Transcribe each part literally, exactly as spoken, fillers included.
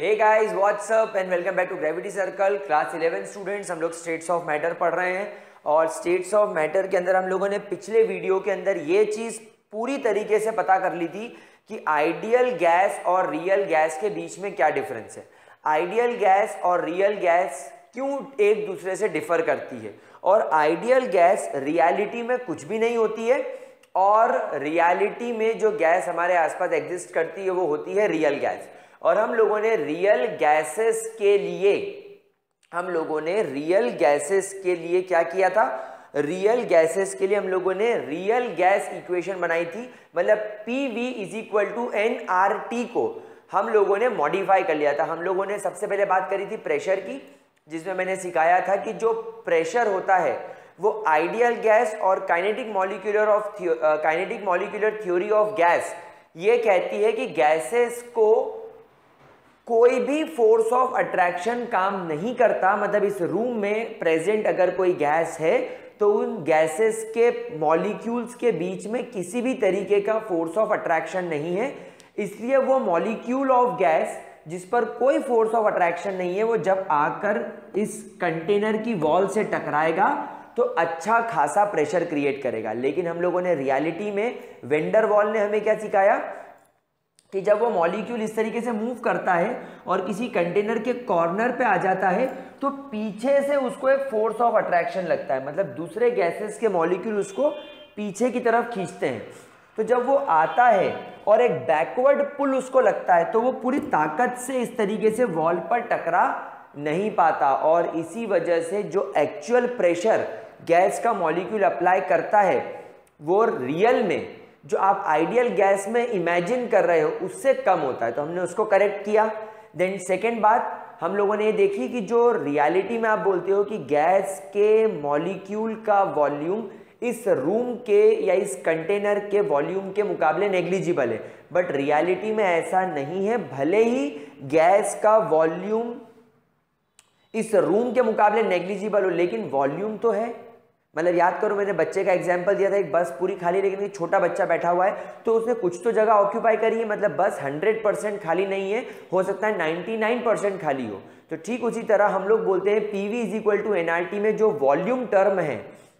Hey guys what's up and welcome back to gravity circle. Class eleven students, हम लोग states of matter पढ़ रहे हैं और स्टेट्स ऑफ मैटर के अंदर हम लोगों ने पिछले वीडियो के अंदर ये चीज़ पूरी तरीके से पता कर ली थी कि आइडियल गैस और रियल गैस के बीच में क्या डिफरेंस है, आइडियल गैस और रियल गैस क्यों एक दूसरे से डिफर करती है, और आइडियल गैस रियलिटी में कुछ भी नहीं होती है और रियलिटी में जो गैस हमारे आसपास एग्जिस्ट करती है वो होती है रियल गैस। और हम लोगों ने रियल गैसेस के लिए हम लोगों ने रियल गैसेस के लिए क्या किया था, रियल गैसेस के लिए हम लोगों ने रियल गैस इक्वेशन बनाई थी, मतलब P V is equal to N R T को हम लोगों ने मॉडिफाई कर लिया था। हम लोगों ने सबसे पहले बात करी थी प्रेशर की, जिसमें मैंने सिखाया था कि जो प्रेशर होता है वो आइडियल गैस और kinetic molecular of kinetic molecular theory of gas ये कहती है कि गैसेस को कोई भी फोर्स ऑफ अट्रैक्शन काम नहीं करता, मतलब इस रूम में प्रेजेंट अगर कोई गैस है तो उन गैसेस के मॉलिक्यूल्स के बीच में किसी भी तरीके का फोर्स ऑफ अट्रैक्शन नहीं है, इसलिए वो मॉलिक्यूल ऑफ गैस जिस पर कोई फोर्स ऑफ अट्रैक्शन नहीं है वो जब आकर इस कंटेनर की वॉल से टकराएगा तो अच्छा खासा प्रेशर क्रिएट करेगा। लेकिन हम लोगों ने रियलिटी में वैन डर वाल्स ने हमें क्या सिखाया कि जब वो मॉलिक्यूल इस तरीके से मूव करता है और किसी कंटेनर के कॉर्नर पे आ जाता है तो पीछे से उसको एक फोर्स ऑफ अट्रैक्शन लगता है, मतलब दूसरे गैसेस के मॉलिक्यूल उसको पीछे की तरफ खींचते हैं। तो जब वो आता है और एक बैकवर्ड पुल उसको लगता है तो वो पूरी ताकत से इस तरीके से वॉल पर टकरा नहीं पाता, और इसी वजह से जो एक्चुअल प्रेशर गैस का मॉलिक्यूल अप्लाई करता है वो रियल में जो आप आइडियल गैस में इमेजिन कर रहे हो उससे कम होता है। तो हमने उसको करेक्ट किया। देन सेकेंड बात हम लोगों ने ये देखी कि जो रियलिटी में आप बोलते हो कि गैस के मॉलिक्यूल का वॉल्यूम इस रूम के या इस कंटेनर के वॉल्यूम के मुकाबले नेग्लिजिबल है, बट रियलिटी में ऐसा नहीं है। भले ही गैस का वॉल्यूम इस रूम के मुकाबले नेग्लिजिबल हो लेकिन वॉल्यूम तो है, मतलब याद करो मैंने बच्चे का एग्जाम्पल दिया था, एक बस पूरी खाली लेकिन एक छोटा बच्चा बैठा हुआ है तो उसने कुछ तो जगह ऑक्यूपाई करी है, मतलब बस हंड्रेड परसेंट खाली नहीं है, हो सकता है निन्यानवे परसेंट खाली हो। तो ठीक उसी तरह हम लोग बोलते हैं P V is equal to N R T में जो वॉल्यूम टर्म है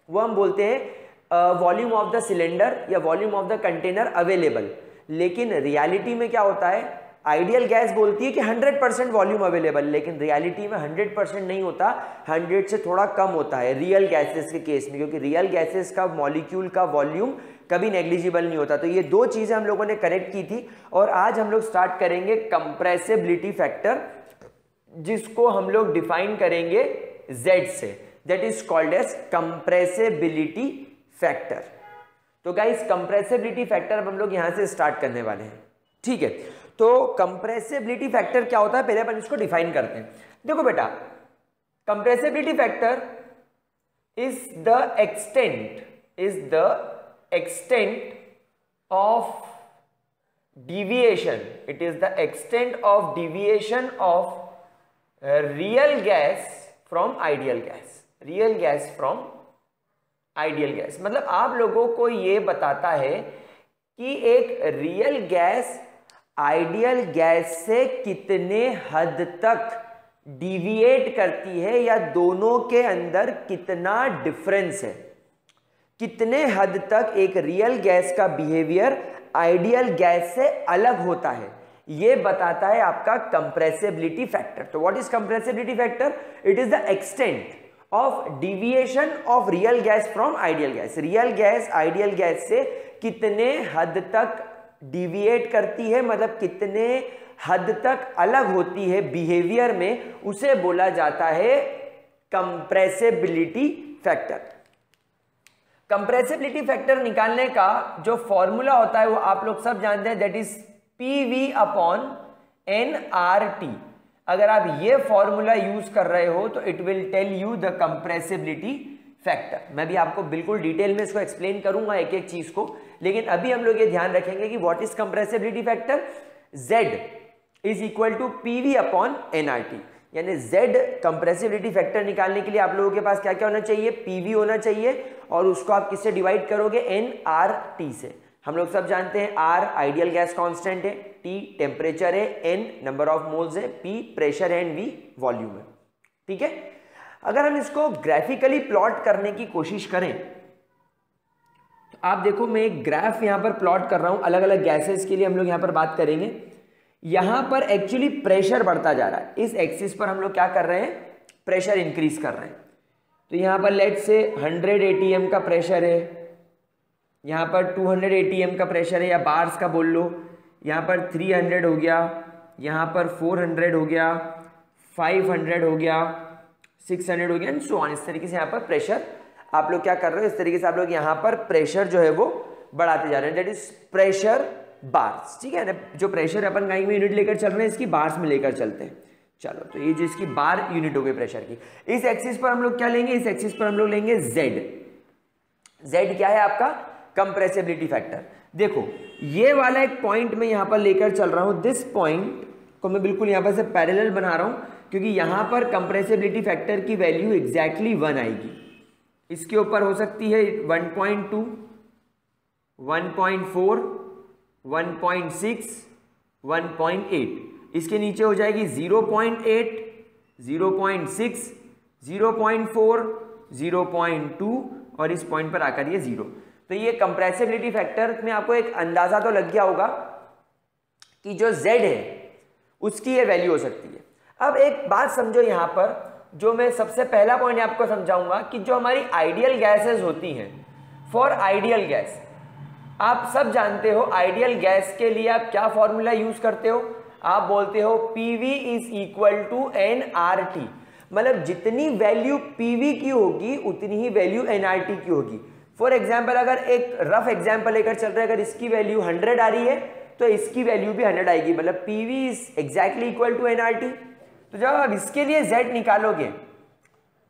वो हम बोलते हैं वॉल्यूम ऑफ द सिलेंडर या volume of the container available. लेकिन रियालिटी में क्या होता है, आइडियल गैस बोलती है कि हंड्रेड परसेंट वॉल्यूम अवेलेबल, लेकिन रियलिटी में हंड्रेड परसेंट नहीं होता, हंड्रेड से थोड़ा कम होता है रियल गैसेस के केस में, क्योंकि रियल गैसेस का मॉलिक्यूल का वॉल्यूम कभी नेग्लिजिबल नहीं होता। तो ये दो चीज़ें हम लोगों ने करेक्ट की थी। और आज हम लोग स्टार्ट करेंगे कंप्रेसिबिलिटी फैक्टर, जिसको हम लोग डिफाइन करेंगे जेड से, that is called as compressibility factor. तो गाइस कंप्रेसिबिलिटी फैक्टर हम लोग यहाँ से स्टार्ट करने वाले हैं, ठीक है। तो कंप्रेसिबिलिटी फैक्टर क्या होता है पहले अपन इसको डिफाइन करते हैं। देखो बेटा, compressibility factor is the extent is the extent of deviation it is the extent of deviation of real gas from ideal gas, real gas from ideal gas. मतलब आप लोगों को ये बताता है कि एक रियल गैस आइडियल गैस से कितने हद तक डिविएट करती है या दोनों के अंदर कितना डिफरेंस है, कितने हद तक एक रियल गैस का बिहेवियर आइडियल गैस से अलग होता है, ये बताता है आपका कंप्रेसिबिलिटी फैक्टर। तो what is compressibility factor? It is the extent of deviation of real gas from ideal gas. Real gas ideal gas से कितने हद तक डिविएट करती है, मतलब कितने हद तक अलग होती है बिहेवियर में, उसे बोला जाता है कंप्रेसिबिलिटी फैक्टर। कंप्रेसिबिलिटी फैक्टर निकालने का जो फॉर्मूला होता है वो आप लोग सब जानते हैं, that is P V upon N R T. अगर आप ये फॉर्मूला यूज कर रहे हो तो it will tell you the compressibility factor. मैं भी आपको बिल्कुल डिटेल में इसको एक्सप्लेन करूंगा एक एक चीज को, लेकिन अभी हम लोग ये ध्यान रखेंगे कि what is compressibility factor. Z is equal to P V upon N R T, यानी Z कंप्रेसिबिलिटी फैक्टर निकालने के लिए आप लोगों के पास क्या क्या होना चाहिए, पी वी होना चाहिए और उसको आप किससे डिवाइड करोगे, एन आर टी से। हम लोग सब जानते हैं आर आइडियल गैस कांस्टेंट है, टी टेम्परेचर है, एन नंबर ऑफ मोल्स है, पी प्रेशर है एंड वी वॉल्यूम है। ठीक है, अगर हम इसको ग्राफिकली प्लॉट करने की कोशिश करें तो आप देखो मैं एक ग्राफ यहां पर प्लॉट कर रहा हूं अलग अलग गैसेस के लिए। हम लोग यहां पर बात करेंगे, यहां पर एक्चुअली प्रेशर बढ़ता जा रहा है। इस एक्सिस पर हम लोग क्या कर रहे हैं, प्रेशर इंक्रीज कर रहे हैं। तो यहां पर लेट से हंड्रेड एटीएम का प्रेशर है, यहाँ पर टू हंड्रेड एटीएम का प्रेशर है या बार्स का बोल लो, यहाँ पर थ्री हंड्रेड हो गया, यहाँ पर फोर हंड्रेड हो गया, फाइव हंड्रेड हो गया, सिक्स हंड्रेड हो गया एंड सो ऑन। इस तरीके से यहाँ पर प्रेशर आप लोग क्या कर रहे हो, इस तरीके से आप लोग यहाँ पर प्रेशर जो है वो बढ़ाते जा रहे हैं, दैट इज प्रेशर बार्स। ठीक है, जो प्रेशर अपन गाइंग में यूनिट लेकर चल रहे हैं इसकी बार्स में लेकर चलते हैं। चलो, तो ये जो इसकी बार यूनिट हो गई प्रेशर की, इस एक्सिस पर हम लोग क्या लेंगे, इस एक्सिस पर हम लोग लेंगे जेड। जेड क्या है आपका, कंप्रेसिबिलिटी फैक्टर। देखो ये वाला एक पॉइंट मैं यहां पर लेकर चल रहा हूं, दिस पॉइंट को मैं बिल्कुल यहां पर से पैरेलल बना रहा हूं क्योंकि यहां पर कंप्रेसिबिलिटी फैक्टर की वैल्यू एग्जैक्टली वन आएगी। इसके ऊपर हो सकती है one point two, one point four, one point six, one point eight. इसके नीचे हो जाएगी zero point eight, zero point six, zero point four, zero point two और इस पॉइंट पर आकर ये जीरो। तो ये कंप्रेसिबिलिटी फैक्टर में आपको एक अंदाजा तो लग गया होगा कि जो Z है उसकी ये वैल्यू हो सकती है। अब एक बात समझो यहाँ पर, जो मैं सबसे पहला पॉइंट आपको समझाऊंगा कि जो हमारी आइडियल गैसेस होती हैं, फॉर आइडियल गैस आप सब जानते हो आइडियल गैस के लिए आप क्या फॉर्मूला यूज करते हो, आप बोलते हो P V is equal to N R T. मतलब जितनी वैल्यू पी वी की होगी उतनी ही वैल्यू एन आर टी की होगी। फॉर एग्जाम्पल, अगर एक रफ एग्जाम्पल लेकर चल रहे हैं, अगर इसकी वैल्यू हंड्रेड आ रही है तो इसकी वैल्यू भी हंड्रेड आएगी, मतलब P V is exactly equal to N R T. तो जब आप इसके लिए Z निकालोगे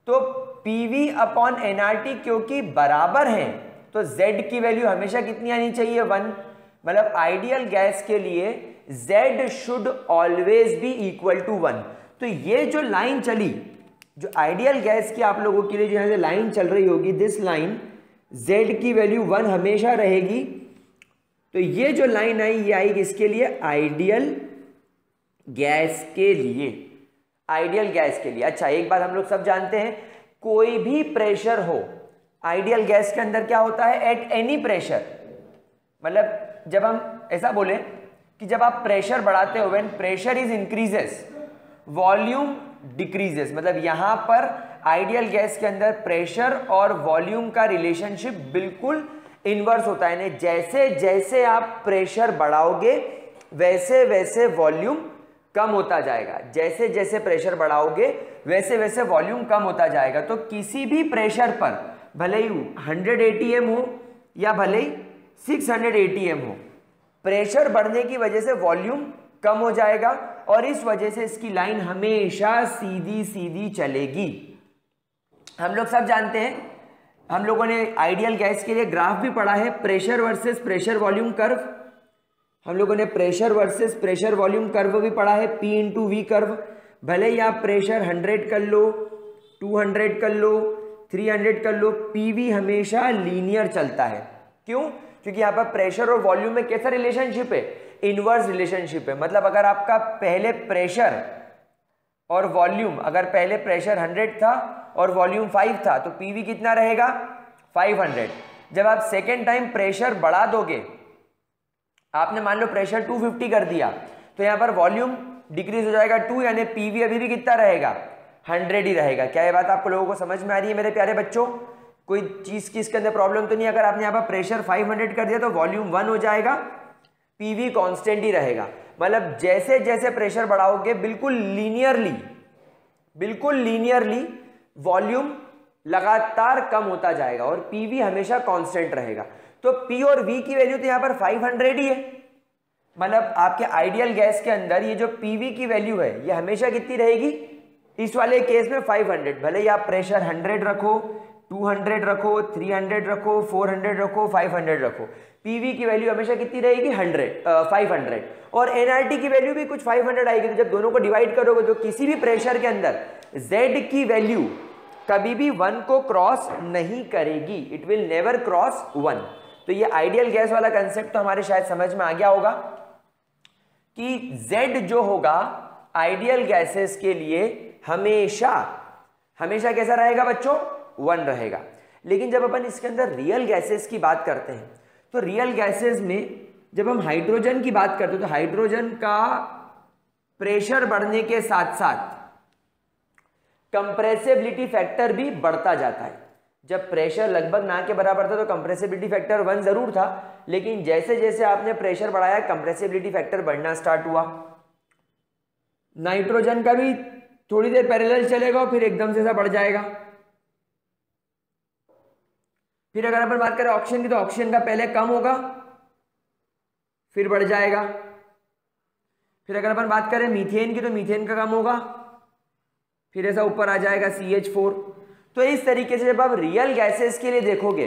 तो P V upon N R T क्योंकि बराबर है तो Z की वैल्यू हमेशा कितनी आनी चाहिए, वन। मतलब आइडियल गैस के लिए Z should always be equal to one. तो ये जो लाइन चली, जो आइडियल गैस की आप लोगों के लिए जो है लाइन चल रही होगी, दिस लाइन Z की वैल्यू वन हमेशा रहेगी। तो ये जो लाइन आई ये आई इसके लिए आइडियल गैस के लिए, आइडियल गैस के लिए। अच्छा, एक बात हम लोग सब जानते हैं, कोई भी प्रेशर हो आइडियल गैस के अंदर क्या होता है, एट एनी प्रेशर। मतलब जब हम ऐसा बोले कि जब आप प्रेशर बढ़ाते हो, when pressure is increases volume decreases. मतलब यहां पर आइडियल गैस के अंदर प्रेशर और वॉल्यूम का रिलेशनशिप बिल्कुल इन्वर्स होता है, यानी जैसे जैसे आप प्रेशर बढ़ाओगे वैसे वैसे वॉल्यूम कम होता जाएगा, जैसे जैसे प्रेशर बढ़ाओगे वैसे वैसे वॉल्यूम कम होता जाएगा। तो किसी भी प्रेशर पर, भले ही हंड्रेड एटीएम हो या भले ही सिक्स हंड्रेड एटीएम हो, प्रेशर बढ़ने की वजह से वॉल्यूम कम हो जाएगा और इस वजह से इसकी लाइन हमेशा सीधी सीधी चलेगी। हम लोग सब जानते हैं, हम लोगों ने आइडियल गैस के लिए ग्राफ भी पढ़ा है, pressure versus pressure volume curve. हम लोगों ने pressure versus pressure volume curve भी पढ़ा है, पी इंटू वी कर्व। भले ही आप प्रेशर हंड्रेड कर लो, टू हंड्रेड कर लो, थ्री हंड्रेड कर लो, पी वी हमेशा लीनियर चलता है। क्यों? क्योंकि यहाँ पर प्रेशर और वॉल्यूम में कैसा रिलेशनशिप है, इनवर्स रिलेशनशिप है। मतलब अगर आपका पहले प्रेशर और वॉल्यूम, अगर पहले प्रेशर हंड्रेड था और वॉल्यूम फाइव था तो पीवी कितना रहेगा, फाइव हंड्रेड। जब आप सेकेंड टाइम प्रेशर बढ़ा दोगे, आपने मान लो प्रेशर टू फिफ्टी कर दिया, तो यहाँ पर वॉल्यूम डिक्रीज हो जाएगा टू, यानी पीवी अभी भी कितना रहेगा, हंड्रेड ही रहेगा। क्या ये बात आप लोगों को समझ में आ रही है मेरे प्यारे बच्चों? कोई चीज की इसके अंदर प्रॉब्लम तो नहीं। अगर आपने यहाँ पर प्रेशर फाइव हंड्रेड कर दिया तो वॉल्यूम वन हो जाएगा, पीवी कांस्टेंट ही रहेगा। मतलब जैसे जैसे प्रेशर बढ़ाओगे बिल्कुल लीनियरली, बिल्कुल लीनियरली वॉल्यूम लगातार कम होता जाएगा और पीवी हमेशा कांस्टेंट रहेगा। तो पी और वी की वैल्यू तो यहाँ पर फाइव हंड्रेड ही है। मतलब आपके आइडियल गैस के अंदर ये जो पीवी की वैल्यू है ये हमेशा कितनी रहेगी, इस वाले केस में फाइव हंड्रेड। भले ही आप प्रेशर हंड्रेड रखो, टू हंड्रेड रखो, थ्री हंड्रेड रखो, फोर हंड्रेड रखो, फाइव हंड्रेड रखो, पीवी की वैल्यू हमेशा कितनी रहेगी, हंड्रेड, फाइव हंड्रेड। और एनआरटी की वैल्यू भी कुछ फाइव हंड्रेड आएगी। तो जब दोनों को डिवाइड करोगे तो किसी भी प्रेशर के अंदर Z की वैल्यू कभी भी वन को क्रॉस नहीं करेगी, it will never cross one. तो ये आइडियल गैस वाला कंसेप्ट तो हमारे शायद समझ में आ गया होगा कि Z जो होगा आइडियल गैसेस के लिए हमेशा हमेशा कैसा रहेगा बच्चों, वन रहेगा। लेकिन जब अपन इसके अंदर रियल गैसेस की बात करते हैं तो रियल गैसेस में जब हम हाइड्रोजन की बात करते हैं तो हाइड्रोजन का प्रेशर बढ़ने के साथ साथ कंप्रेसिबिलिटी फैक्टर भी बढ़ता जाता है। जब प्रेशर लगभग ना के बराबर था तो कंप्रेसिबिलिटी फैक्टर वन जरूर था, लेकिन जैसे जैसे आपने प्रेशर बढ़ाया कंप्रेसिबिलिटी फैक्टर बढ़ना स्टार्ट हुआ। नाइट्रोजन का भी थोड़ी देर पैरेलल चलेगा फिर एकदम से ऐसा बढ़ जाएगा। फिर अगर अपन बात करें ऑक्सीजन की तो ऑक्सीजन का पहले कम होगा फिर बढ़ जाएगा। फिर अगर अपन बात करें मीथेन की तो मीथेन का कम होगा फिर ऐसा ऊपर आ जाएगा सी एच फोर। तो इस तरीके से जब आप रियल गैसेस के लिए देखोगे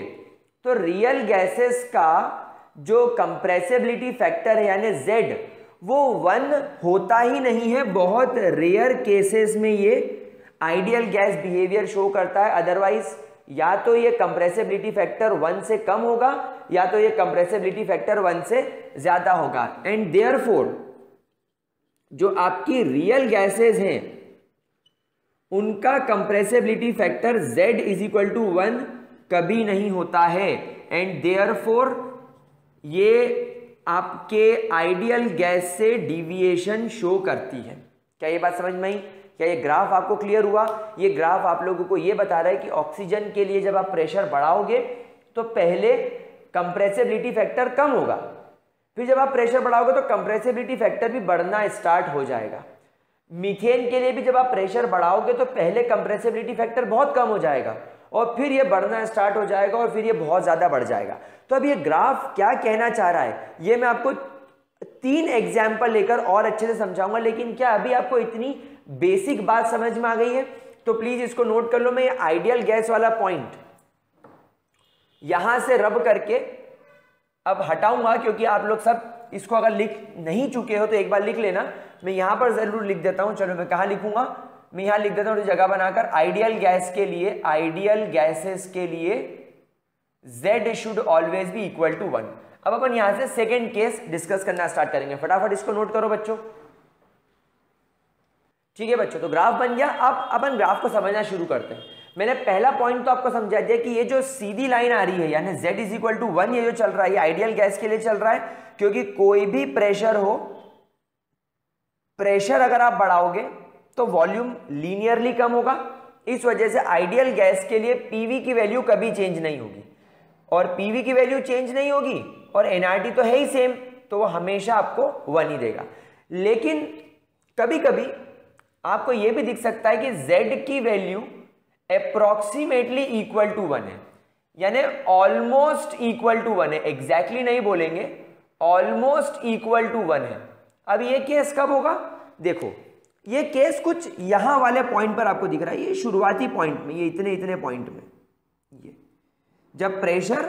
तो रियल गैसेस का जो कंप्रेसिबिलिटी फैक्टर है यानी Z वो वन होता ही नहीं है। बहुत रेयर केसेस में ये आइडियल गैस बिहेवियर शो करता है, अदरवाइज या तो ये कंप्रेसिबिलिटी फैक्टर वन से कम होगा या तो ये कंप्रेसिबिलिटी फैक्टर वन से ज्यादा होगा। एंड देयरफॉर जो आपकी रियल गैसेस हैं उनका compressibility factor Z is equal to one कभी नहीं होता है। एंड देयरफॉर ये आपके आइडियल गैस से डिविएशन शो करती है। क्या ये बात समझ में आई? क्या ये ग्राफ आपको क्लियर हुआ? ये ग्राफ आप लोगों को ये बता रहा है कि ऑक्सीजन के लिए जब आप प्रेशर बढ़ाओगे तो पहले कंप्रेसिबिलिटी फैक्टर कम होगा, फिर जब आप प्रेशर बढ़ाओगे तो कंप्रेसिबिलिटी फैक्टर भी बढ़ना स्टार्ट हो जाएगा। मीथेन के लिए भी जब आप प्रेशर बढ़ाओगे तो पहले कंप्रेसिबिलिटी फैक्टर बहुत कम हो जाएगा और फिर ये बढ़ना स्टार्ट हो जाएगा और फिर ये बहुत ज़्यादा बढ़ जाएगा। तो अब ये ग्राफ क्या कहना चाह रहा है ये मैं आपको तीन एग्जाम्पल लेकर और अच्छे से समझाऊंगा, लेकिन क्या अभी आपको इतनी बेसिक बात समझ में आ गई है? तो प्लीज इसको नोट कर लो। मैं ये आइडियल गैस वाला पॉइंट यहां से रब करके अब हटाऊंगा क्योंकि आप लोग सब इसको अगर लिख नहीं चुके हो तो एक बार लिख लेना। मैं यहां पर जरूर लिख देता हूं। चलो मैं कहां लिखूंगा? मैं यहां लिख देता हूं जगह बनाकर आइडियल गैस के लिए आइडियल गैसेस के लिए Z should always be equal to one. अब अपन यहां से सेकेंड केस डिस्कस करना स्टार्ट करेंगे। फटाफट इसको नोट करो बच्चों। ठीक है बच्चों, तो ग्राफ बन गया। अब अपन ग्राफ को समझना शुरू करते हैं। मैंने पहला पॉइंट तो आपको समझा दिया कि ये जो सीधी लाइन आ रही है यानी Z is equal to one ये जो चल रहा है ये आइडियल गैस के लिए चल रहा है, क्योंकि कोई भी प्रेशर हो प्रेशर अगर आप बढ़ाओगे तो वॉल्यूम लीनियरली कम होगा। इस वजह से आइडियल गैस के लिए पीवी की वैल्यू कभी चेंज नहीं होगी और पीवी की वैल्यू चेंज नहीं होगी और एनआरटी तो है ही सेम, तो वो हमेशा आपको वन ही देगा। लेकिन कभी कभी आपको ये भी दिख सकता है कि Z की value approximately equal to one है यानी ऑलमोस्ट इक्वल टू वन है, एग्जैक्टली नहीं बोलेंगे, ऑलमोस्ट इक्वल टू वन है। अब ये केस कब होगा? देखो ये केस कुछ यहां वाले पॉइंट पर आपको दिख रहा है, ये शुरुआती पॉइंट में, ये इतने इतने पॉइंट में, ये जब प्रेशर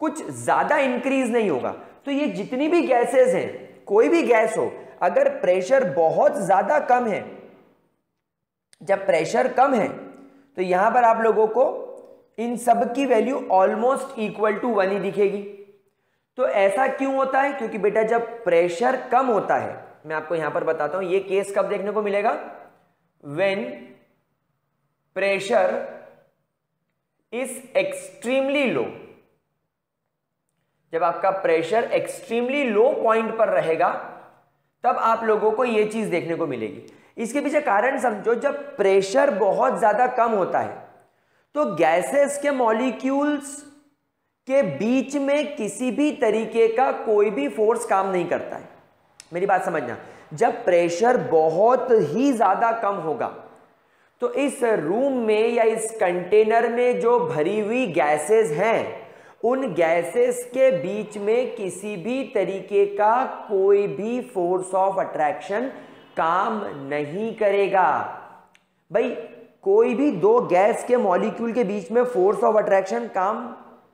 कुछ ज्यादा इंक्रीज नहीं होगा तो ये जितनी भी गैसेस हैं कोई भी गैस हो अगर प्रेशर बहुत ज्यादा कम है, जब प्रेशर कम है तो यहां पर आप लोगों को इन सब की value almost equal to one ही दिखेगी। तो ऐसा क्यों होता है? क्योंकि बेटा जब प्रेशर कम होता है, मैं आपको यहां पर बताता हूं ये केस कब देखने को मिलेगा, when pressure is extremely low. जब आपका प्रेशर एक्सट्रीमली लो पॉइंट पर रहेगा तब आप लोगों को ये चीज देखने को मिलेगी। इसके पीछे कारण समझो, जब प्रेशर बहुत ज्यादा कम होता है तो गैसेस के मॉलिक्यूल्स के बीच में किसी भी तरीके का कोई भी फोर्स काम नहीं करता है। मेरी बात समझना, जब प्रेशर बहुत ही ज्यादा कम होगा तो इस रूम में या इस कंटेनर में जो भरी हुई गैसेस हैं उन गैसेस के बीच में किसी भी तरीके का कोई भी फोर्स ऑफ अट्रैक्शन काम नहीं करेगा। भाई कोई भी दो गैस के मॉलिक्यूल के बीच में फोर्स ऑफ अट्रैक्शन काम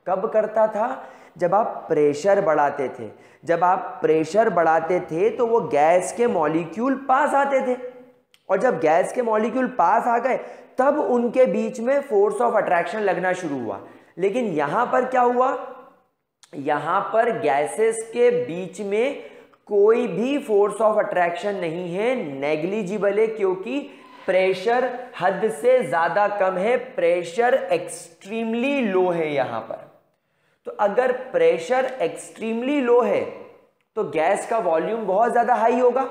कब करता था? जब आप प्रेशर बढ़ाते थे। जब आप प्रेशर बढ़ाते थे तो वो गैस के मॉलिक्यूल पास आते थे और जब गैस के मॉलिक्यूल पास आ गए तब उनके बीच में फोर्स ऑफ अट्रैक्शन लगना शुरू हुआ। लेकिन यहां पर क्या हुआ? यहां पर गैसेस के बीच में कोई भी फोर्स ऑफ अट्रैक्शन नहीं है, नेग्लिजिबल है, क्योंकि प्रेशर हद से ज्यादा कम है, प्रेशर एक्सट्रीमली लो है यहां पर। तो अगर प्रेशर एक्सट्रीमली लो है तो गैस का वॉल्यूम बहुत ज्यादा हाई होगा,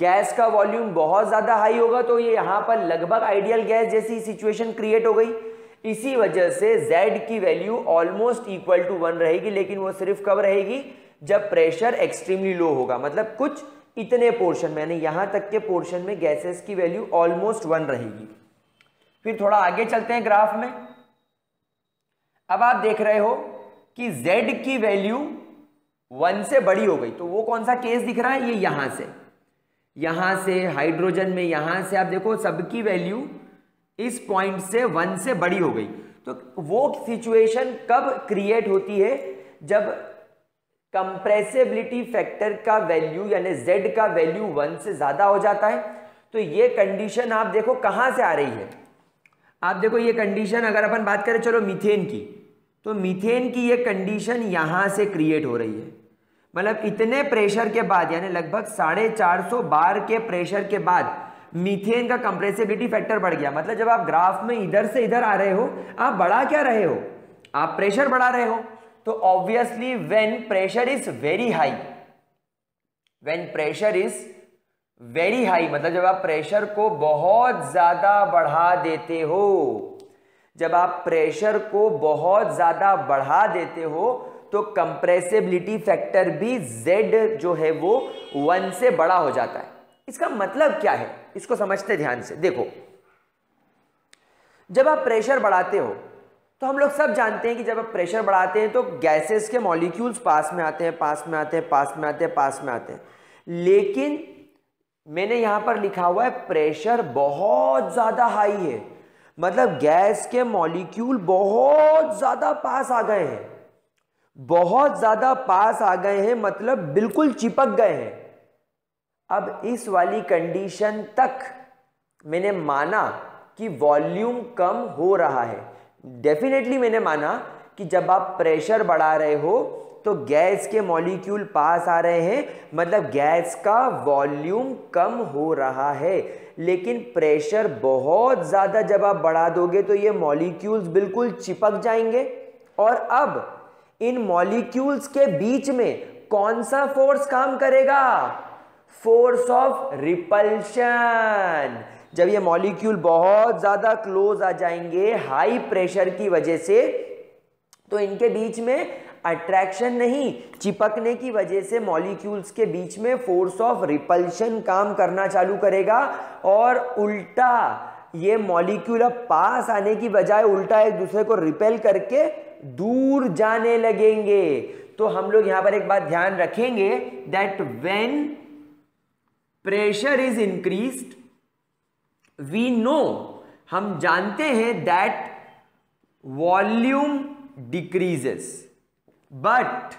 गैस का वॉल्यूम बहुत ज्यादा हाई होगा तो ये यहां पर लगभग आइडियल गैस जैसी सिचुएशन क्रिएट हो गई। इसी वजह से Z की value almost equal to one रहेगी, लेकिन वो सिर्फ कब रहेगी जब प्रेशर एक्सट्रीमली लो होगा, मतलब कुछ इतने पोर्शन में, यानी यहाँ तक के पोर्शन में गैसेस की वैल्यू ऑलमोस्ट वन रहेगी। फिर थोड़ा आगे चलते हैं ग्राफ में। अब आप देख रहे हो कि Z की वैल्यू वन से बड़ी हो गई, तो वो कौन सा केस दिख रहा है, ये यहाँ से यहाँ से हाइड्रोजन में यहाँ से आप देखो सबकी वैल्यू इस पॉइंट से वन से बड़ी हो गई। तो वो सिचुएशन कब क्रिएट होती है जब कंप्रेसिबिलिटी फैक्टर का वैल्यू यानी Z का वैल्यू वन से ज़्यादा हो जाता है। तो ये कंडीशन आप देखो कहाँ से आ रही है, आप देखो ये कंडीशन अगर अपन बात करें चलो मीथेन की, तो मीथेन की ये कंडीशन यहाँ से क्रिएट हो रही है। मतलब इतने प्रेशर के बाद यानी लगभग साढ़े चार सौ बार के प्रेशर के बाद मीथेन का कंप्रेसिबिलिटी फैक्टर बढ़ गया। मतलब जब आप ग्राफ में इधर से इधर आ रहे हो, आप बढ़ा क्या रहे हो, आप प्रेशर बढ़ा रहे हो। तो obviously when pressure is very high, when pressure is very high मतलब जब आप प्रेशर को बहुत ज्यादा बढ़ा देते हो, जब आप प्रेशर को बहुत ज्यादा बढ़ा देते हो तो कंप्रेसिबिलिटी फैक्टर भी Z जो है वो वन से बड़ा हो जाता है। इसका मतलब क्या है, इसको समझते ध्यान से। देखो जब आप प्रेशर बढ़ाते हो तो हम लोग सब जानते हैं कि जब आप प्रेशर बढ़ाते हैं तो गैसेस के मॉलिक्यूल्स पास में आते हैं, पास में आते हैं, पास में आते हैं, पास में आते हैं, लेकिन मैंने यहाँ पर लिखा हुआ है प्रेशर बहुत ज़्यादा हाई है, मतलब गैस के मॉलिक्यूल बहुत ज़्यादा पास आ गए हैं, बहुत ज़्यादा पास आ गए हैं, मतलब बिल्कुल चिपक गए हैं। अब इस वाली कंडीशन तक मैंने माना कि वॉल्यूम कम हो रहा है। डेफिनेटली मैंने माना कि जब आप प्रेशर बढ़ा रहे हो तो गैस के मॉलिक्यूल पास आ रहे हैं, मतलब गैस का वॉल्यूम कम हो रहा है। लेकिन प्रेशर बहुत ज़्यादा जब आप बढ़ा दोगे तो ये मॉलिक्यूल्स बिल्कुल चिपक जाएंगे, और अब इन मॉलिक्यूल्स के बीच में कौन सा फोर्स काम करेगा, फोर्स ऑफ रिपल्शन। जब ये मॉलिक्यूल बहुत ज़्यादा क्लोज आ जाएंगे हाई प्रेशर की वजह से तो इनके बीच में अट्रैक्शन नहीं, चिपकने की वजह से मॉलिक्यूल्स के बीच में फोर्स ऑफ रिपल्शन काम करना चालू करेगा, और उल्टा ये मॉलिक्यूल अब पास आने की बजाय उल्टा एक दूसरे को रिपेल करके दूर जाने लगेंगे। तो हम लोग यहाँ पर एक बात ध्यान रखेंगे that when pressure is increased we know, हम जानते हैं that volume decreases, but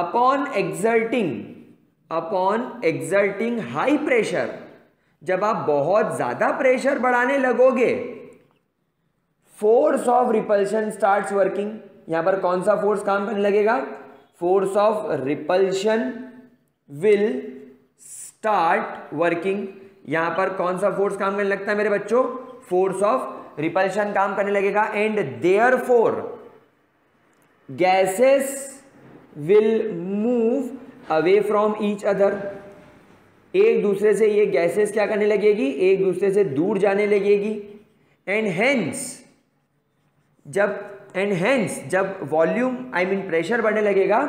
upon exerting upon exerting high pressure, जब आप बहुत ज्यादा प्रेशर बढ़ाने लगोगे force of repulsion starts working. यहां पर कौन सा फोर्स काम करने लगेगा, force of repulsion will start working. यहां पर कौन सा फोर्स काम करने लगता है मेरे बच्चों, फोर्स ऑफ रिपल्शन काम करने लगेगा। And therefore gases will move away from each other, एक दूसरे से ये गैसेस क्या करने लगेगी, एक दूसरे से दूर जाने लगेगी। एंड हेंस जब एंड हेंस जब वॉल्यूम आई मीन प्रेशर बढ़ने लगेगा,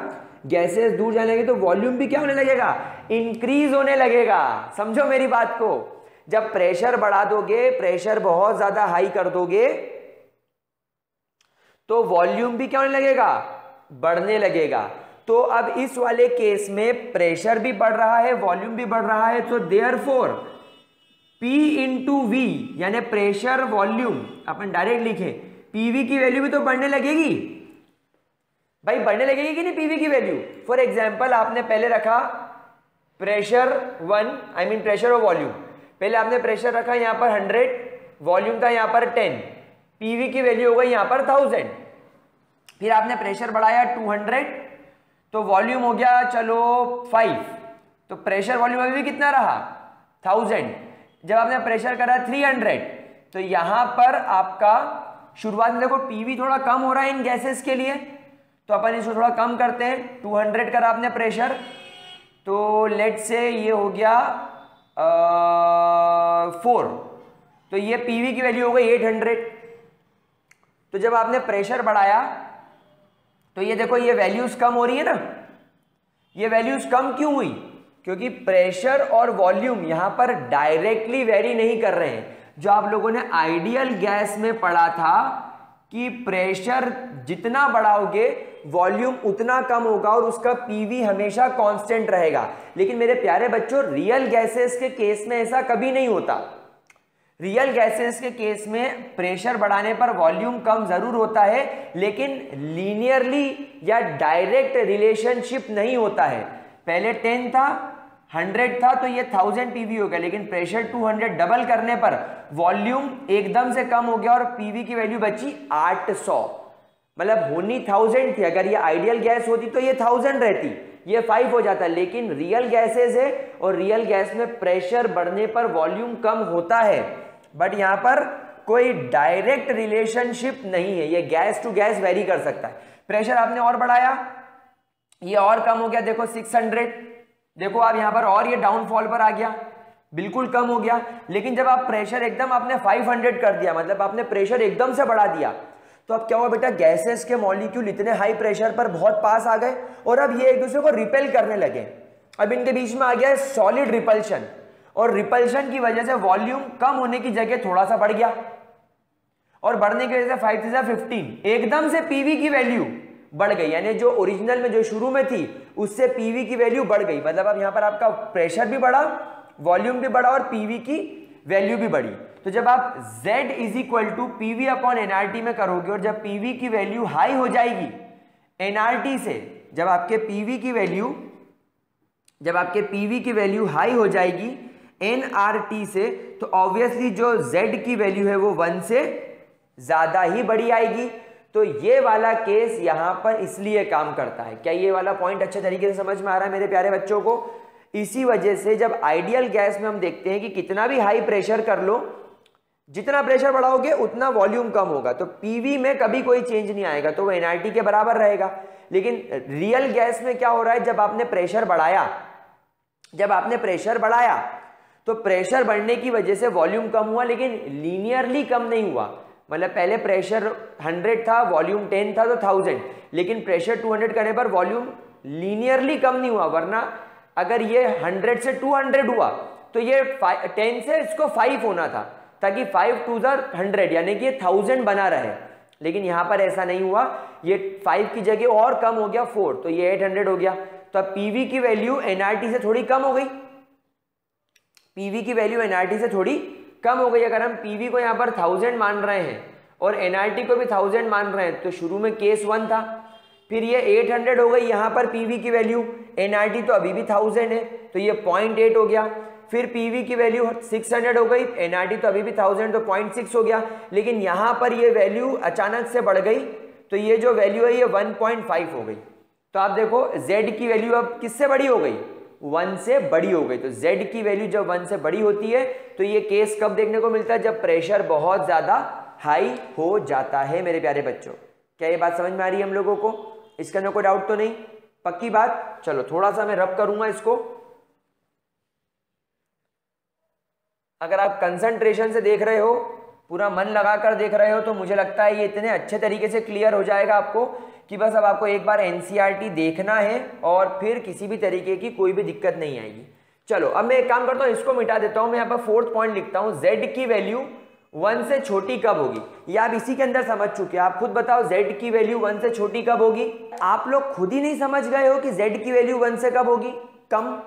गैसेस दूर जाने लगे तो वॉल्यूम भी क्या होने लगेगा, इंक्रीज होने लगेगा। समझो मेरी बात को, जब प्रेशर बढ़ा दोगे, प्रेशर बहुत ज्यादा हाई कर दोगे तो वॉल्यूम भी क्या होने लगेगा, बढ़ने लगेगा। तो अब इस वाले केस में प्रेशर भी बढ़ रहा है, वॉल्यूम भी बढ़ रहा है, तो देयरफॉर P इंटू वी यानी प्रेशर वॉल्यूम अपन डायरेक्ट लिखे, पीवी की वैल्यू भी तो बढ़ने लगेगी भाई, बढ़ने लगेगी कि नहीं पीवी की वैल्यू। फॉर एग्जाम्पल आपने पहले रखा pressure one I mean pressure और वॉल्यूम, पहले आपने प्रेशर रखा यहाँ पर हंड्रेड, वॉल्यूम था यहाँ पर टेन, पीवी की वैल्यू हो गई यहाँ पर थाउजेंड। फिर आपने प्रेशर बढ़ाया दो सौ तो वॉल्यूम हो गया चलो पाँच, तो प्रेशर वॉल्यूम अभी भी कितना रहा थाउजेंड। जब आपने प्रेशर करा तीन सौ तो यहाँ पर आपका शुरुआत में देखो पीवी थोड़ा कम हो रहा है इन गैसेस के लिए, तो अपन इसको थोड़ा कम करते हैं। दो सौ करा आपने प्रेशर तो लेट से ये हो गया फोर, तो ये पीवी की वैल्यू हो गई आठ सौ। तो जब आपने प्रेशर बढ़ाया तो ये देखो ये वैल्यूज कम हो रही है ना, ये वैल्यूज कम क्यों हुई? क्योंकि प्रेशर और वॉल्यूम यहाँ पर डायरेक्टली वेरी नहीं कर रहे हैं। जो आप लोगों ने आइडियल गैस में पढ़ा था कि प्रेशर जितना बढ़ाओगे वॉल्यूम उतना कम होगा और उसका पीवी हमेशा कांस्टेंट रहेगा, लेकिन मेरे प्यारे बच्चों रियल गैसेस के केस में ऐसा कभी नहीं होता। रियल गैसेस के केस में प्रेशर बढ़ाने पर वॉल्यूम कम जरूर होता है, लेकिन लीनियरली या डायरेक्ट रिलेशनशिप नहीं होता है। पहले टेन था, हंड्रेड था, तो ये थाउजेंड पीवी हो गया, लेकिन प्रेशर दो सौ डबल करने पर वॉल्यूम एकदम से कम हो गया और पीवी की वैल्यू बची आठ सौ। मतलब होनी थाउजेंड थी, अगर ये आइडियल गैस होती तो ये थाउजेंड रहती, ये फाइव हो जाता, लेकिन रियल गैसेज है और रियल गैस में प्रेशर बढ़ने पर वॉल्यूम कम होता है, बट यहाँ पर कोई डायरेक्ट रिलेशनशिप नहीं है। ये गैस टू गैस वेरी कर सकता है। प्रेशर आपने और बढ़ाया, ये और कम हो गया, देखो छह सौ, देखो आप यहाँ पर, और ये डाउनफॉल पर आ गया, बिल्कुल कम हो गया। लेकिन जब आप प्रेशर एकदम आपने पाँच सौ कर दिया, मतलब आपने प्रेशर एकदम से बढ़ा दिया, तो अब क्या हुआ बेटा, गैसेस के मॉलिक्यूल इतने हाई प्रेशर पर बहुत पास आ गए और अब ये एक दूसरे को रिपेल करने लगे। अब इनके बीच में आ गया सॉलिड रिपल्शन, और रिपल्शन की वजह से वॉल्यूम कम होने की जगह थोड़ा सा बढ़ गया, और बढ़ने की वजह से फाइव थ्री फिफ्टीन एकदम से पीवी की वैल्यू बढ़ गई, यानी जो ओरिजिनल में जो शुरू में थी उससे पीवी की वैल्यू बढ़ गई। मतलब अब यहाँ पर आपका प्रेशर भी बढ़ा, वॉल्यूम भी बढ़ा और पीवी की वैल्यू भी बढ़ी। तो जब आप Z is equal to PV upon NRT में करोगे, और जब पीवी की वैल्यू हाई हो जाएगी एनआरटी से, जब आपके पीवी की वैल्यू जब आपके पीवी की वैल्यू हाई हो जाएगी एनआरटी से, तो ऑब्वियसली जो Z की वैल्यू है वो वन से ज्यादा ही बड़ी आएगी। तो ये वाला केस यहाँ पर इसलिए काम करता है। क्या ये वाला पॉइंट अच्छे तरीके से समझ में आ रहा है मेरे प्यारे बच्चों को? इसी वजह से जब आइडियल गैस में हम देखते हैं कि कितना भी हाई प्रेशर कर लो, जितना प्रेशर बढ़ाओगे उतना वॉल्यूम कम होगा, तो पीवी में कभी कोई चेंज नहीं आएगा, तो वो एनआरटी के बराबर रहेगा। लेकिन रियल गैस में क्या हो रहा है, जब आपने प्रेशर बढ़ाया जब आपने प्रेशर बढ़ाया तो प्रेशर बढ़ने की वजह से वॉल्यूम कम हुआ, लेकिन लीनियरली कम नहीं हुआ। मतलब पहले प्रेशर हंड्रेड था, वॉल्यूम टेन था, तो थाउजेंड, लेकिन प्रेशर दो सौ करने पर वॉल्यूम लीनियरली कम नहीं हुआ। वरना अगर ये हंड्रेड से दो सौ हुआ तो ये टेन से इसको फाइव होना था, ताकि फाइव टू द हंड्रेड यानी कि थाउजेंड बना रहे, लेकिन यहाँ पर ऐसा नहीं हुआ। ये फाइव की जगह और कम हो गया फोर, तो ये आठ सौ हो गया। तो अब पीवी की वैल्यू एनआरटी से थोड़ी कम हो गई, पीवी की वैल्यू एनआरटी से थोड़ी कम हो गई। अगर हम पीवी को यहाँ पर थाउजेंड मान रहे हैं और एनआरटी को भी थाउजेंड मान रहे हैं, तो शुरू में केस वन था, फिर ये आठ सौ हो गई, यहाँ पर पीवी की वैल्यू, एनआरटी तो अभी भी थाउजेंड है, तो ये पॉइंट एट हो गया। फिर पीवी की वैल्यू छह सौ हो गई, एनआरटी तो अभी भी थाउजेंड, तो पॉइंट सिक्स हो गया। लेकिन यहाँ पर ये वैल्यू अचानक से बढ़ गई, तो ये जो वैल्यू है ये वन पॉइंट फाइव हो गई। तो आप देखो जेड की वैल्यू अब किससे बड़ी हो गई, वन से बड़ी हो गई। तो Z की वैल्यू जब वन से बड़ी होती है तो ये केस कब देखने को मिलता है, जब प्रेशर बहुत ज़्यादा हाई हो जाता है मेरे प्यारे बच्चों। क्या ये बात समझ में आ रही है हम लोगों को? इसके अंदर कोई डाउट तो नहीं, पक्की बात? चलो थोड़ा सा मैं रब करूंगा इसको। अगर आप कंसंट्रेशन से देख रहे हो, पूरा मन लगाकर देख रहे हो, तो मुझे लगता है ये इतने अच्छे तरीके से क्लियर हो जाएगा आपको कि बस अब आपको एक बार एनसीईआरटी देखना है और फिर किसी भी तरीके की कोई भी दिक्कत नहीं आएगी। चलो अब मैं एक काम करता हूँ, इसको मिटा देता हूँ। मैं यहाँ पर फोर्थ पॉइंट लिखता हूँ, Z की वैल्यू वन से छोटी कब होगी। ये आप इसी के अंदर समझ चुके हैं, आप खुद बताओ Z की वैल्यू वन से छोटी कब होगी। आप लोग खुद ही नहीं समझ गए हो कि Z की वैल्यू वन से कब होगी, कम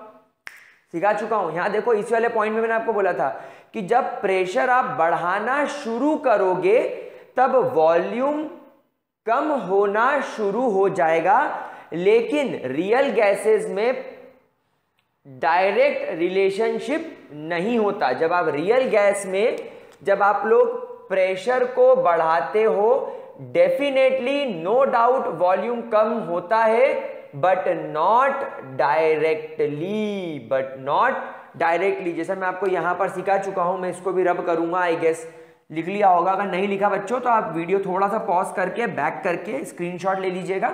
सिखा चुका हूँ। यहाँ देखो इस वाले पॉइंट में मैंने आपको बोला था कि जब प्रेशर आप बढ़ाना शुरू करोगे तब वॉल्यूम कम होना शुरू हो जाएगा, लेकिन रियल गैसेस में डायरेक्ट रिलेशनशिप नहीं होता। जब आप रियल गैस में जब आप लोग प्रेशर को बढ़ाते हो डेफिनेटली नो डाउट वॉल्यूम कम होता है, but not directly, but not directly. जैसा मैं आपको यहां पर सिखा चुका हूं, मैं इसको भी रब करूंगा, आई गेस लिख लिया होगा। अगर नहीं लिखा बच्चों तो आप वीडियो थोड़ा सा पॉज करके बैक करके स्क्रीनशॉट ले लीजिएगा।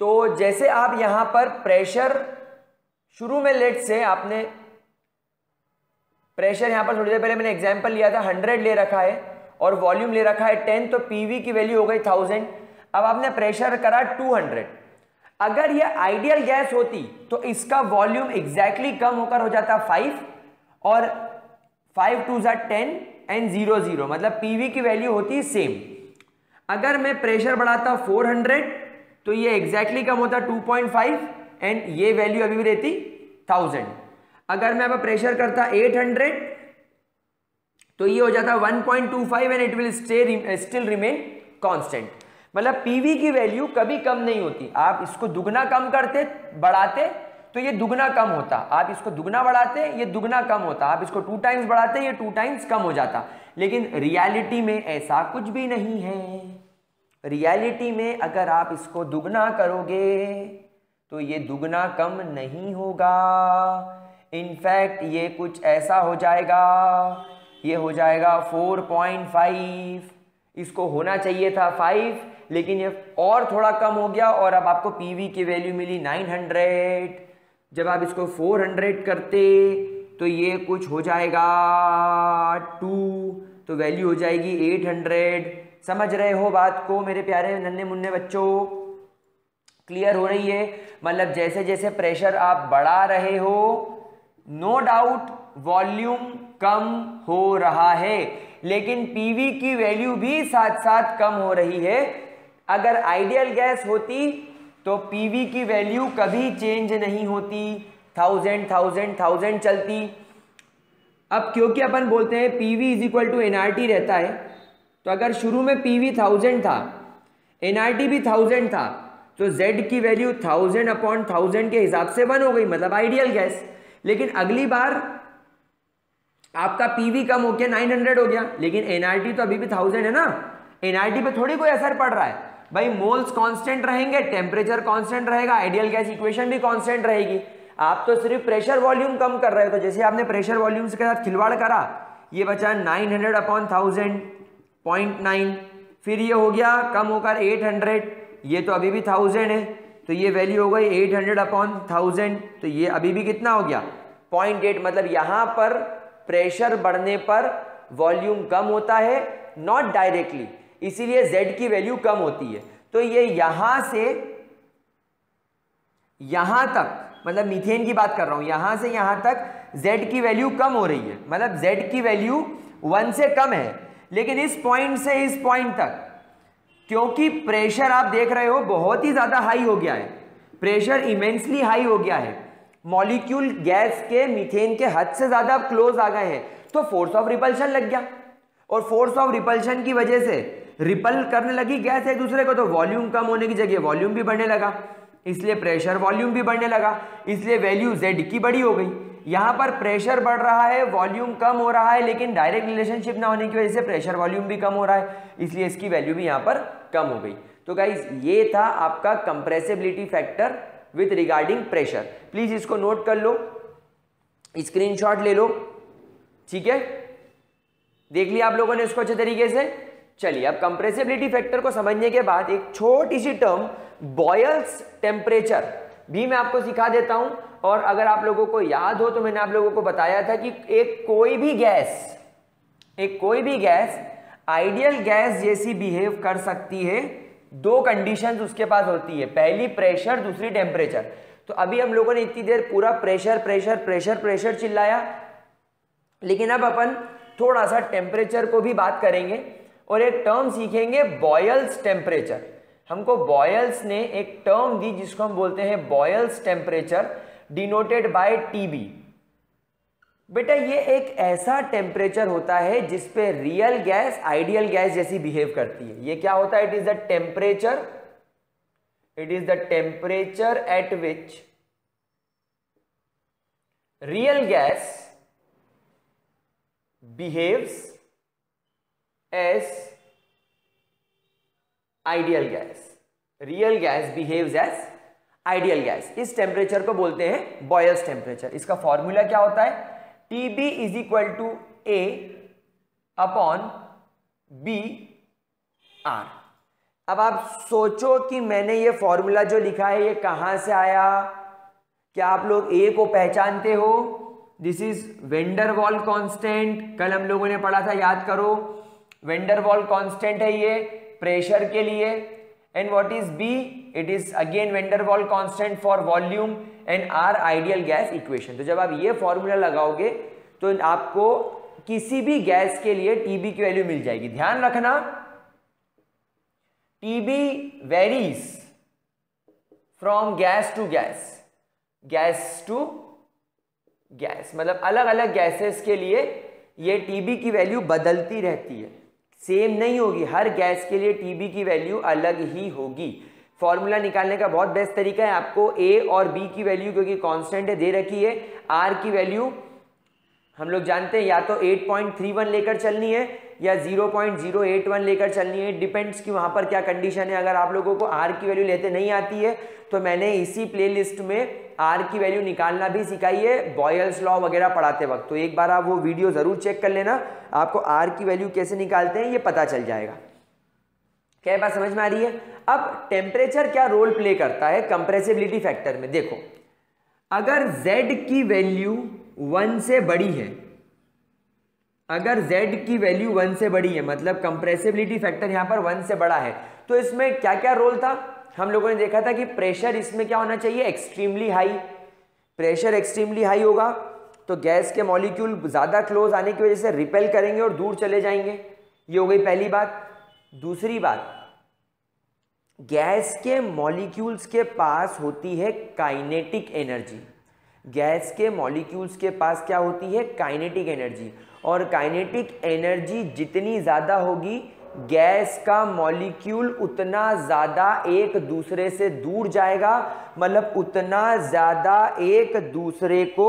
तो जैसे आप यहां पर प्रेशर शुरू में लेट से आपने प्रेशर यहां पर थोड़ी देर पहले मैंने एग्जांपल लिया था हंड्रेड ले रखा है और वॉल्यूम ले रखा है टेन, तो पीवी की वैल्यू हो गई थाउजेंड। अब आपने प्रेशर करा टू हंड्रेड। अगर ये आइडियल गैस होती तो इसका वॉल्यूम एग्जैक्टली exactly कम होकर हो जाता फाइव, और फाइव टू ज़ा टेन एंड जीरो जीरो, मतलब पीवी की वैल्यू होती सेम। अगर मैं प्रेशर बढ़ाता फोर हंड्रेड तो ये एग्जैक्टली exactly कम होता टू पॉइंट फाइव, एंड ये वैल्यू अभी भी रहती थाउजेंड। अगर मैं अब प्रेशर करता एट हंड्रेड तो ये हो जाता one point two five, and it will stay still remain constant. मतलब पीवी की वैल्यू कभी कम नहीं होती। आप इसको दुगना कम करते बढ़ाते तो ये दुगना कम होता, आप इसको दुगना बढ़ाते ये दुगना कम होता, आप इसको टू टाइम्स बढ़ाते ये टू टाइम्स कम हो जाता। लेकिन रियलिटी में ऐसा कुछ भी नहीं है। रियलिटी में अगर आप इसको दुगना करोगे तो ये दुगना कम नहीं होगा, इनफैक्ट ये कुछ ऐसा हो जाएगा, ये हो जाएगा फोर पॉइंट फाइव। इसको होना चाहिए था फाइव, लेकिन ये और थोड़ा कम हो गया और अब आपको पीवी की वैल्यू मिली नाइन हंड्रेड। जब आप इसको फोर हंड्रेड करते तो ये कुछ हो जाएगा टू, तो वैल्यू हो जाएगी एट हंड्रेड। समझ रहे हो बात को मेरे प्यारे नन्हे मुन्ने बच्चों? क्लियर हो रही है? मतलब जैसे जैसे प्रेशर आप बढ़ा रहे हो नो डाउट वॉल्यूम कम हो रहा है, लेकिन पीवी की वैल्यू भी साथ साथ कम हो रही है। अगर आइडियल गैस होती तो पीवी की वैल्यू कभी चेंज नहीं होती, थाउजेंड थाउजेंड थाउजेंड चलती। अब क्योंकि अपन बोलते हैं PV is equal to NRT रहता है, तो अगर शुरू में पीवी थाउजेंड था, एनआरटी भी थाउजेंड था, तो Z की वैल्यू थाउजेंड अपॉन थाउजेंड के हिसाब से वन हो गई, मतलब आइडियल गैस। लेकिन अगली बार आपका पीवी कम होकर नाइन हंड्रेड हो गया, लेकिन एनआरटी तो अभी भी थाउजेंड है ना, एनआरटी पे थोड़ी कोई असर पड़ रहा है भाई। मोल्स कांस्टेंट रहेंगे, टेम्परेचर कांस्टेंट रहेगा, आइडियल गैस इक्वेशन भी कांस्टेंट रहेगी। आप तो सिर्फ प्रेशर वॉल्यूम कम कर रहे हो। तो जैसे आपने प्रेशर वॉल्यूम के साथ खिलवाड़ करा, ये बचा nine hundred upon thousand point nine, फिर ये हो गया कम होकर एट हंड्रेड, ये तो अभी भी थाउजेंड है, तो ये वैल्यू हो गई एट हंड्रेड अपॉन थाउजेंड, तो ये अभी भी कितना हो गया पॉइंट एट। मतलब यहाँ पर प्रेशर बढ़ने पर वॉल्यूम कम होता है, नॉट डायरेक्टली, इसीलिए Z की वैल्यू कम होती है। तो ये यहाँ से यहाँ तक, मतलब मीथेन की बात कर रहा हूँ, यहाँ से यहाँ तक Z की वैल्यू कम हो रही है, मतलब Z की वैल्यू वन से कम है। लेकिन इस पॉइंट से इस पॉइंट तक, क्योंकि प्रेशर आप देख रहे हो बहुत ही ज़्यादा हाई हो गया है, प्रेशर इमेंसली हाई हो गया है, मॉलिक्यूल गैस के मीथेन के हद से ज़्यादा आप क्लोज आ गए हैं, तो फोर्स ऑफ रिपल्शन लग गया, और फोर्स ऑफ रिपल्शन की वजह से रिपल करने लगी गैस एक दूसरे को, तो वॉल्यूम कम होने की जगह वॉल्यूम भी बढ़ने लगा, इसलिए प्रेशर वॉल्यूम भी बढ़ने लगा, इसलिए वैल्यू जेड की बड़ी हो गई। यहाँ पर प्रेशर बढ़ रहा है, वॉल्यूम कम हो रहा है, लेकिन डायरेक्ट रिलेशनशिप ना होने की वजह से प्रेशर वॉल्यूम भी कम हो रहा है, इसलिए इसकी वैल्यू भी यहाँ पर कम हो गई। तो गाइस ये था आपका compressibility factor with regarding pressure. Please इसको नोट कर लो, स्क्रीनशॉट ले लो, ठीक है? देख लिया आप लोगों ने इसको अच्छे तरीके से? चलिए, अब कंप्रेसिबिलिटी फैक्टर को समझने के बाद एक छोटी सी टर्म बॉयल्स टेम्परेचर भी मैं आपको सिखा देता हूँ। और अगर आप लोगों को याद हो तो मैंने आप लोगों को बताया था कि एक कोई भी गैस, एक कोई भी गैस आइडियल गैस जैसी बिहेव कर सकती है, दो कंडीशंस उसके पास होती है, पहली प्रेशर, दूसरी टेम्परेचर। तो अभी हम लोगों ने इतनी देर पूरा प्रेशर प्रेशर प्रेशर प्रेशर चिल्लाया, लेकिन अब अपन थोड़ा सा टेम्परेचर को भी बात करेंगे और एक टर्म सीखेंगे बॉयल्स टेम्परेचर। हमको बॉयल्स ने एक टर्म दी जिसको हम बोलते हैं Boyle's temperature, denoted by TB. बेटा ये एक ऐसा टेम्परेचर होता है जिस पे रियल गैस आइडियल गैस जैसी बिहेव करती है। ये क्या होता है? It is the temperature, it is the temperature at which real gas behaves as ideal gas, real gas behaves as ideal gas. इस टेम्परेचर को बोलते हैं बॉयल्स टेम्परेचर। इसका फॉर्मूला क्या होता है? T B is equal to A upon B R. अब आप सोचो कि मैंने ये फॉर्मूला जो लिखा है ये कहाँ से आया? क्या आप लोग ए को पहचानते हो? This is when der Waals constant, कल हम लोगों ने पढ़ा था, याद करो। वैन डर वाल कांस्टेंट है ये प्रेशर के लिए। And what is B? It is again van der Waals constant for volume. And R ideal gas equation. तो जब आप ये फॉर्मूला लगाओगे तो आपको किसी भी गैस के लिए टीबी की वैल्यू मिल जाएगी। ध्यान रखना, TB varies from gas to gas, gas to gas, मतलब अलग अलग गैसेस के लिए ये टीबी की वैल्यू बदलती रहती है, सेम नहीं होगी। हर गैस के लिए टीबी की वैल्यू अलग ही होगी। फॉर्मूला निकालने का बहुत बेस्ट तरीका है, आपको ए और बी की वैल्यू, क्योंकि कांस्टेंट दे रखी है, आर की वैल्यू हम लोग जानते हैं, या तो आठ पॉइंट तीन एक लेकर चलनी है या जीरो पॉइंट जीरो आठ एक लेकर चलनी है। डिपेंड्स कि वहाँ पर क्या कंडीशन है। अगर आप लोगों को आर की वैल्यू लेते नहीं आती है तो मैंने इसी प्लेलिस्ट में आर की वैल्यू निकालना भी सिखाई है, बॉयल्स लॉ वगैरह पढ़ाते वक्त। तो एक बार आप वो वीडियो ज़रूर चेक कर लेना, आपको आर की वैल्यू कैसे निकालते हैं ये पता चल जाएगा। क्या बात समझ में आ रही है? अब टेम्परेचर क्या रोल प्ले करता है कंप्रेसिबिलिटी फैक्टर में? देखो, अगर जेड की वैल्यू वन से बड़ी है, अगर Z की वैल्यू वन से बड़ी है, मतलब कंप्रेसिबिलिटी फैक्टर यहां पर वन से बड़ा है, तो इसमें क्या क्या रोल था? हम लोगों ने देखा था कि प्रेशर इसमें क्या होना चाहिए? Extremely high. Pressure extremely high होगा तो गैस के मॉलिक्यूल ज्यादा क्लोज आने की वजह से रिपेल करेंगे और दूर चले जाएंगे। ये हो गई पहली बात। दूसरी बात, गैस के मॉलिक्यूल्स के पास होती है काइनेटिक एनर्जी। गैस के मॉलिक्यूल्स के पास क्या होती है? Kinetic energy. और काइनेटिक एनर्जी जितनी ज़्यादा होगी, गैस का मॉलिक्यूल उतना ज़्यादा एक दूसरे से दूर जाएगा, मतलब उतना ज़्यादा एक दूसरे को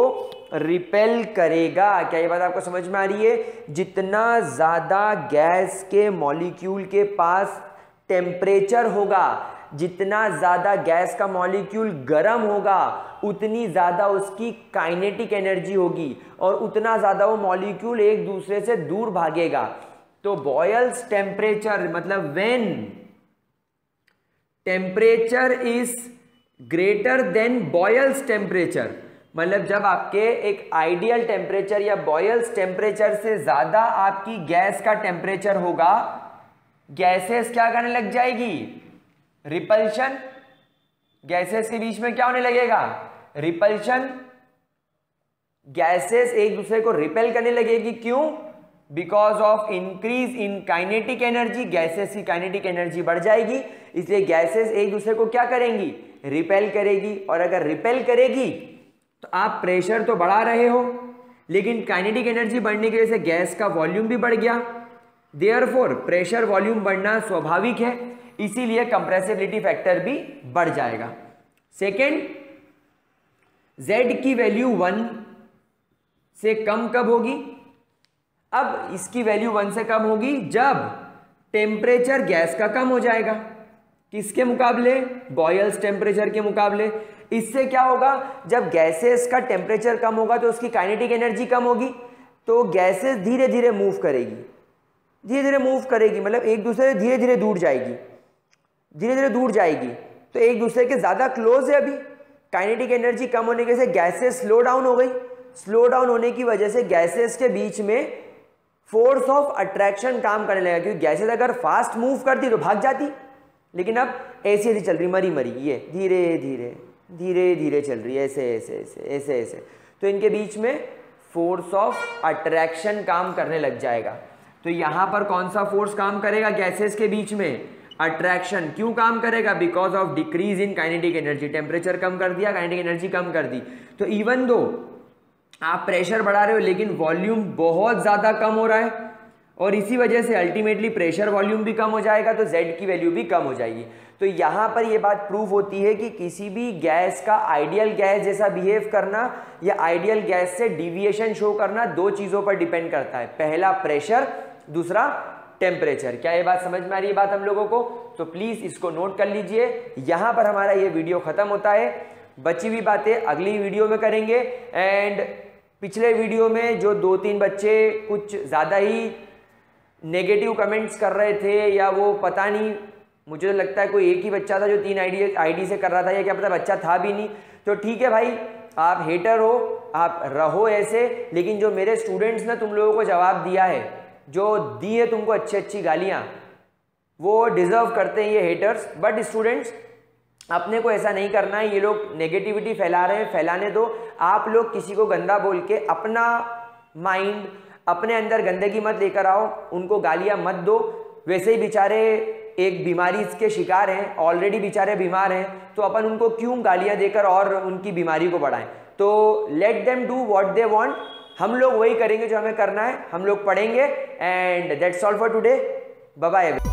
रिपेल करेगा। क्या ये बात आपको समझ में आ रही है? जितना ज़्यादा गैस के मॉलिक्यूल के पास टेम्परेचर होगा, जितना ज़्यादा गैस का मॉलिक्यूल गर्म होगा, उतनी ज़्यादा उसकी काइनेटिक एनर्जी होगी और उतना ज़्यादा वो मॉलिक्यूल एक दूसरे से दूर भागेगा। तो बॉयल्स टेम्परेचर, मतलब when temperature is greater than Boyle's temperature, मतलब जब आपके एक आइडियल टेम्परेचर या बॉयल्स टेम्परेचर से ज़्यादा आपकी गैस का टेम्परेचर होगा, गैसेस क्या करने लग जाएगी? रिपल्शन। गैसेस के बीच में क्या होने लगेगा? रिपल्शन। गैसेस एक दूसरे को रिपेल करने लगेगी। क्यों? Because of increase in kinetic energy. Gases की काइनेटिक एनर्जी बढ़ जाएगी, इसलिए गैसेस एक दूसरे को क्या करेंगी? रिपेल करेगी। और अगर रिपेल करेगी तो आप प्रेशर तो बढ़ा रहे हो, लेकिन काइनेटिक एनर्जी बढ़ने की वजह से गैस का वॉल्यूम भी बढ़ गया। देयरफॉर प्रेशर वॉल्यूम बढ़ना स्वाभाविक है, इसीलिए कंप्रेसिबिलिटी फैक्टर भी बढ़ जाएगा। सेकेंड, Z की वैल्यू वन से कम कब होगी? अब इसकी वैल्यू वन से कम होगी जब टेम्परेचर गैस का कम हो जाएगा। किसके मुकाबले? बॉयल्स टेम्परेचर के मुकाबले। इससे क्या होगा? जब गैसेस का टेम्परेचर कम होगा तो उसकी काइनेटिक एनर्जी कम होगी, तो गैसेस धीरे धीरे मूव करेगी, धीरे धीरे मूव करेगी, मतलब एक दूसरे से धीरे धीरे दूर जाएगी, धीरे धीरे दूर जाएगी। तो एक दूसरे के ज़्यादा क्लोज है अभी। काइनेटिक एनर्जी कम होने की वजह से गैसेस स्लो डाउन हो गई। स्लो डाउन होने की वजह से गैसेस के बीच में फोर्स ऑफ अट्रैक्शन काम करने लगा, क्योंकि गैसेस अगर फास्ट मूव करती तो भाग जाती, लेकिन अब ऐसी ऐसी चल रही, मरी मरी, ये धीरे धीरे धीरे धीरे चल रही है, ऐसे ऐसे ऐसे ऐसे ऐसे। तो इनके बीच में फोर्स ऑफ अट्रैक्शन काम करने लग जाएगा। तो यहाँ पर कौन सा फोर्स काम करेगा गैसेस के बीच में? अट्रैक्शन। क्यों काम करेगा? Because of decrease in kinetic energy. Temperature कम कर दिया, काइनेटिक एनर्जी कम कर दी। तो इवन दो आप प्रेशर बढ़ा रहे हो, लेकिन वॉल्यूम बहुत ज़्यादा कम हो रहा है, और इसी वजह से अल्टीमेटली प्रेशर वॉल्यूम भी कम हो जाएगा, तो Z की वैल्यू भी कम हो जाएगी। तो यहाँ पर ये बात प्रूव होती है कि किसी भी गैस का आइडियल गैस जैसा बिहेव करना या आइडियल गैस से डिविएशन शो करना दो चीज़ों पर डिपेंड करता है। पहला प्रेशर, दूसरा टेम्परेचर। क्या ये बात समझ में आ रही है बात हम लोगों को? तो प्लीज इसको नोट कर लीजिए। यहां पर हमारा ये वीडियो खत्म होता है, बची हुई बातें अगली वीडियो में करेंगे। एंड पिछले वीडियो में जो दो तीन बच्चे कुछ ज़्यादा ही नेगेटिव कमेंट्स कर रहे थे, या वो पता नहीं, मुझे तो लगता है कोई एक ही बच्चा था जो तीन आईडी आईडी से कर रहा था, या क्या पता बच्चा था भी नहीं। तो ठीक है भाई, आप हेटर हो, आप रहो ऐसे, लेकिन जो मेरे स्टूडेंट्स ने तुम लोगों को जवाब दिया है, जो दी है तुमको अच्छी अच्छी गालियाँ, वो डिज़र्व करते हैं ये हेटर्स। बट स्टूडेंट्स, अपने को ऐसा नहीं करना है। ये लोग नेगेटिविटी फैला रहे हैं, फैलाने दो। आप लोग किसी को गंदा बोल के अपना माइंड, अपने अंदर गंदगी मत लेकर आओ, उनको गालियाँ मत दो। वैसे ही बेचारे एक बीमारी के शिकार हैं, ऑलरेडी बेचारे बीमार हैं, तो अपन उनको क्यों गालियाँ देकर और उनकी बीमारी को बढ़ाएं। तो let them do what they want. हम लोग वही करेंगे जो हमें करना है, हम लोग पढ़ेंगे। And that's all for today, bye bye.